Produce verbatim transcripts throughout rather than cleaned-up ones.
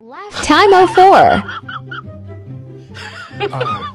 Time oh four. Uh. uh.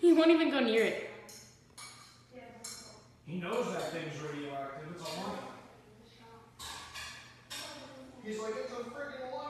He won't even go near it. He knows that thing's radioactive. It's a warning. He's like, it's a friggin' warning.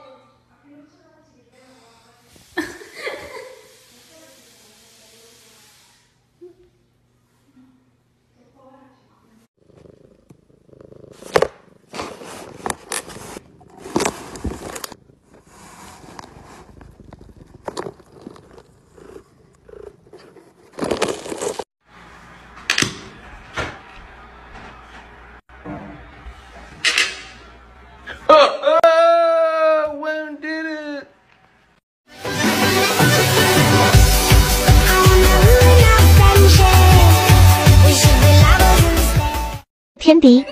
天敌。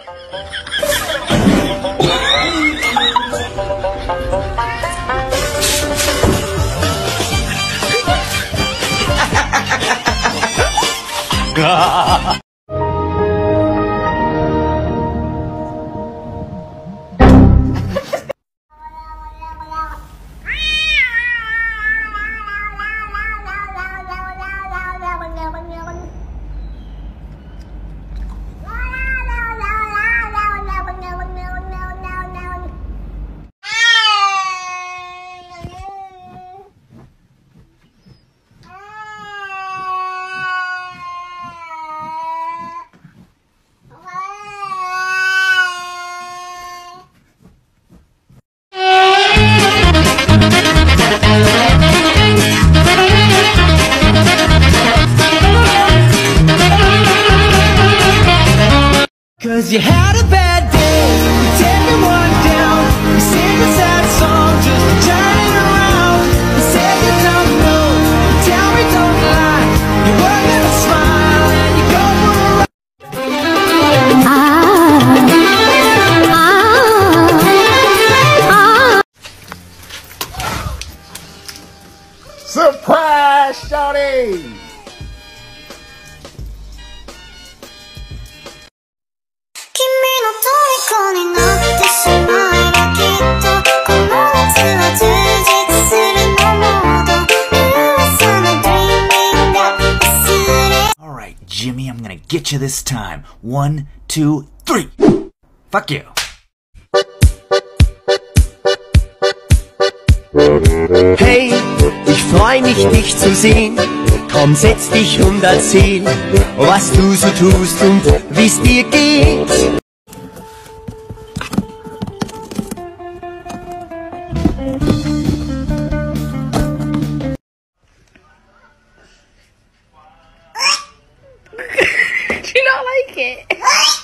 You had a bad day, you take one down, you sing a sad song, just turn it around. You say you don't know, you tell me don't lie, you work at a smile and you go for a ride. Ah, ah, ah. Surprise, shawty! Alright, Jimmy, I'm gonna get you this time. One, two, three. Fuck you. Hey, ich freu mich, dich zu sehen. Komm, setz dich und erzähl, was du so tust und wie's dir geht. Do you not like it?